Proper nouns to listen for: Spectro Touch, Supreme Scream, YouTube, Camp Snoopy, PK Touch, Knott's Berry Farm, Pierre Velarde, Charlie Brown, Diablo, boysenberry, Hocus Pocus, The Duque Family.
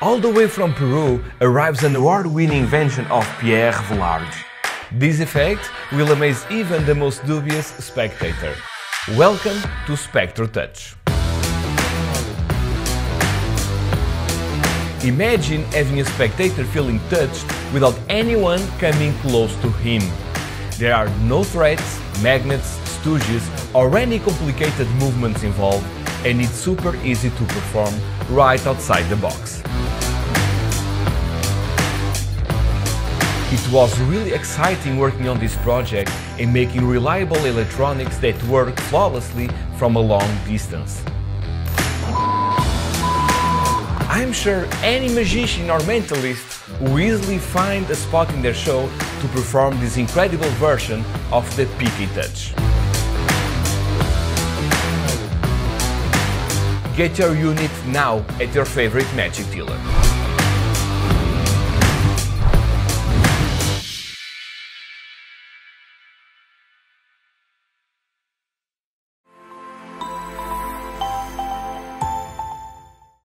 all the way from Peru, arrives an award-winning invention of Pierre Velarde. This effect will amaze even the most dubious spectator. Welcome to Spectro Touch. Imagine having a spectator feeling touched without anyone coming close to him. There are no threats, magnets, stooges or any complicated movements involved, and it's super easy to perform right outside the box. It was really exciting working on this project and making reliable electronics that work flawlessly from a long distance. I'm sure any magician or mentalist will easily find a spot in their show to perform this incredible version of the Picky Touch. Get your unit now at your favorite magic dealer.